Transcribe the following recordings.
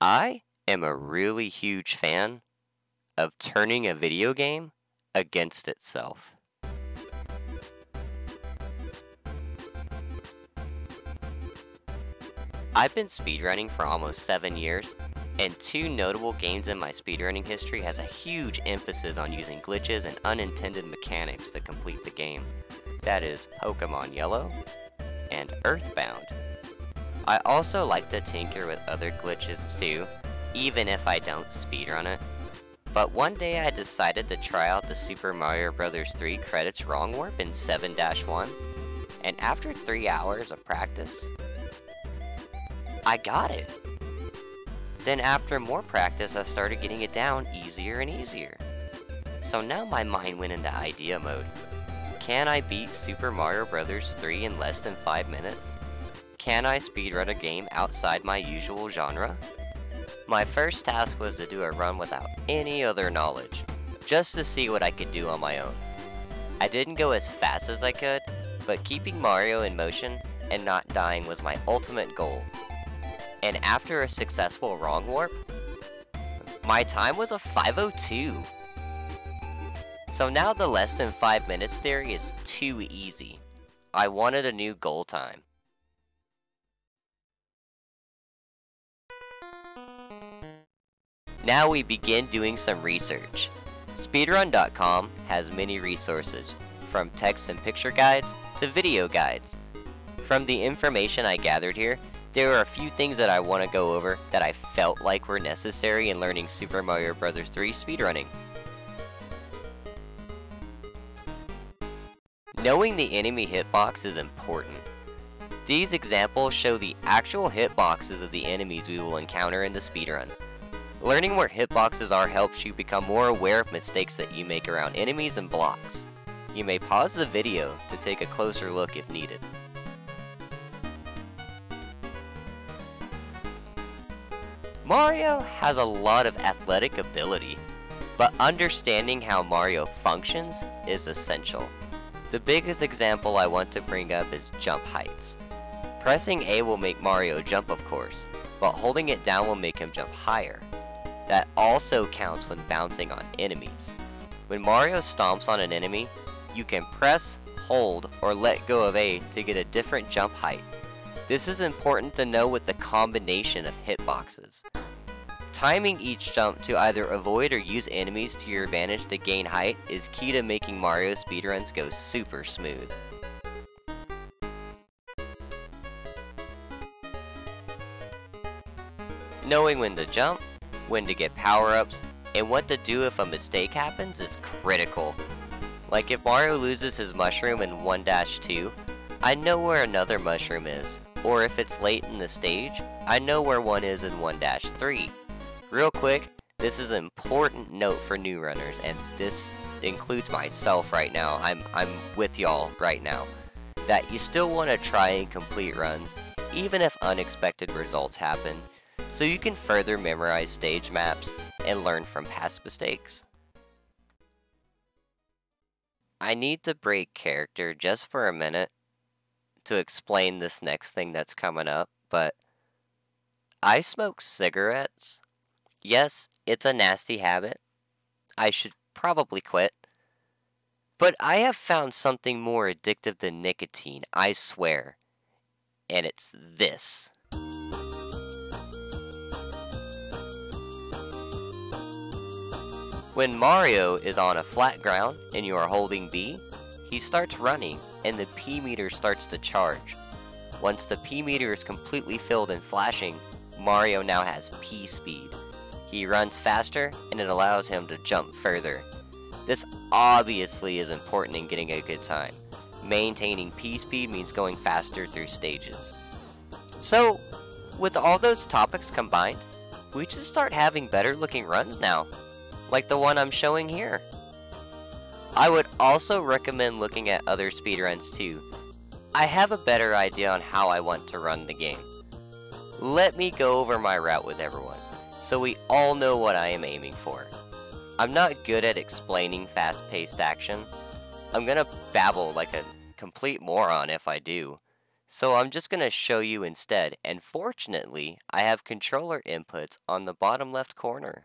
I am a really huge fan of turning a video game against itself. I've been speedrunning for almost 7 years, and two notable games in my speedrunning history has a huge emphasis on using glitches and unintended mechanics to complete the game. That is Pokemon Yellow and Earthbound. I also like to tinker with other glitches too, even if I don't speedrun it. But one day I decided to try out the Super Mario Bros. 3 credits wrong warp in 7-1, and after 3 hours of practice, I got it. Then after more practice, I started getting it down easier and easier. So now my mind went into idea mode. Can I beat Super Mario Bros. 3 in less than 5 minutes? Can I speedrun a game outside my usual genre? My first task was to do a run without any other knowledge, just to see what I could do on my own. I didn't go as fast as I could, but keeping Mario in motion and not dying was my ultimate goal. And after a successful wrong warp, my time was a 5:02. So now the less than 5 minutes theory is too easy. I wanted a new goal time. Now we begin doing some research. Speedrun.com has many resources, from text and picture guides to video guides. From the information I gathered here, there are a few things that I want to go over that I felt like were necessary in learning Super Mario Bros. 3 speedrunning. Knowing the enemy hitbox is important. These examples show the actual hitboxes of the enemies we will encounter in the speedrun. Learning where hitboxes are helps you become more aware of mistakes that you make around enemies and blocks. You may pause the video to take a closer look if needed. Mario has a lot of athletic ability, but understanding how Mario functions is essential. The biggest example I want to bring up is jump heights. Pressing A will make Mario jump, of course, but holding it down will make him jump higher. That also counts when bouncing on enemies. When Mario stomps on an enemy, you can press, hold, or let go of A to get a different jump height. This is important to know with the combination of hitboxes. Timing each jump to either avoid or use enemies to your advantage to gain height is key to making Mario speedruns go super smooth. Knowing when to jump, when to get power-ups, and what to do if a mistake happens is critical. Like if Mario loses his mushroom in 1-2, I know where another mushroom is, or if it's late in the stage, I know where one is in 1-3. Real quick, this is an important note for new runners, and this includes myself right now, I'm with y'all right now, that you still want to try and complete runs, even if unexpected results happen, so you can further memorize stage maps and learn from past mistakes. I need to break character just for a minute to explain this next thing that's coming up, but I smoke cigarettes. Yes, it's a nasty habit. I should probably quit. But I have found something more addictive than nicotine, I swear. And it's this. When Mario is on a flat ground and you are holding B, he starts running and the P meter starts to charge. Once the P meter is completely filled and flashing, Mario now has P speed. He runs faster and it allows him to jump further. This obviously is important in getting a good time. Maintaining P speed means going faster through stages. So, with all those topics combined, we should start having better looking runs now, like the one I'm showing here. I would also recommend looking at other speedruns too. I have a better idea on how I want to run the game. Let me go over my route with everyone, so we all know what I am aiming for. I'm not good at explaining fast-paced action. I'm gonna babble like a complete moron if I do. So I'm just going to show you instead, and fortunately, I have controller inputs on the bottom left corner.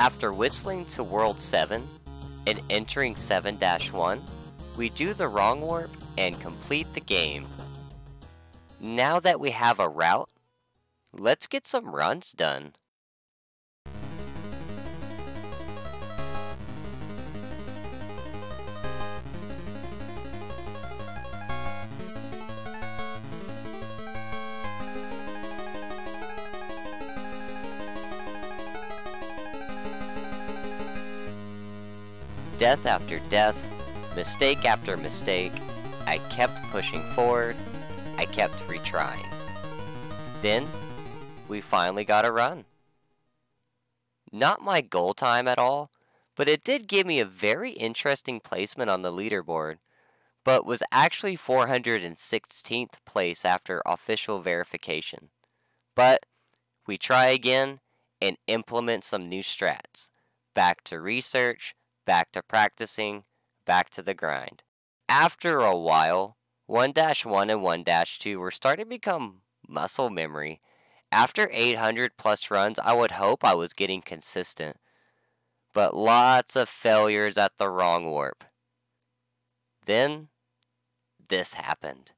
After whistling to World 7 and entering 7-1, we do the wrong warp and complete the game. Now that we have a route, let's get some runs done. Death after death, mistake after mistake, I kept pushing forward, I kept retrying. Then, we finally got a run. Not my goal time at all, but it did give me a very interesting placement on the leaderboard, but was actually 416th place after official verification. But, we try again and implement some new strats. Back to research, back to practicing, back to the grind. After a while, 1-1 and 1-2 were starting to become muscle memory. After 800 plus runs, I would hope I was getting consistent, but lots of failures at the wrong warp. Then, this happened.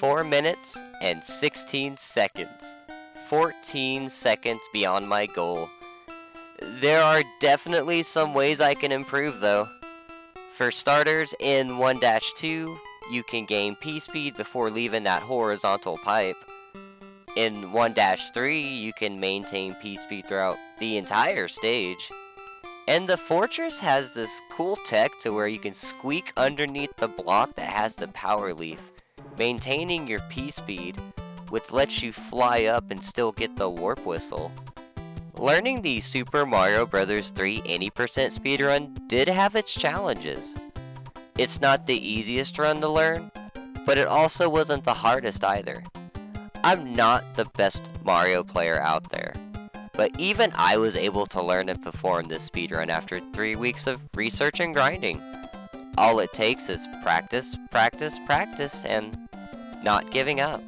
4 minutes and 16 seconds. 14 seconds beyond my goal. There are definitely some ways I can improve though. For starters, in 1-2, you can gain P-speed before leaving that horizontal pipe. In 1-3, you can maintain P-speed throughout the entire stage. And the fortress has this cool tech to where you can squeak underneath the block that has the power leaf. Maintaining your P-speed, which lets you fly up and still get the warp whistle. Learning the Super Mario Bros. 3 80% speedrun did have its challenges. It's not the easiest run to learn, but it also wasn't the hardest either. I'm not the best Mario player out there, but even I was able to learn and perform this speedrun after 3 weeks of research and grinding. All it takes is practice, practice, practice, and not giving up.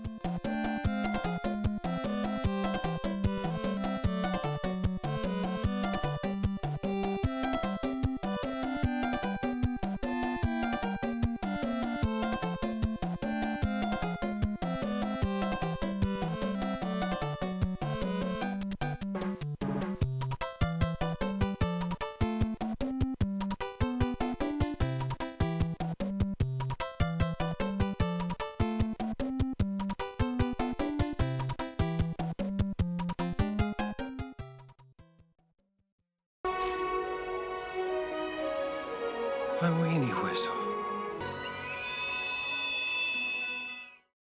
A weenie whistle.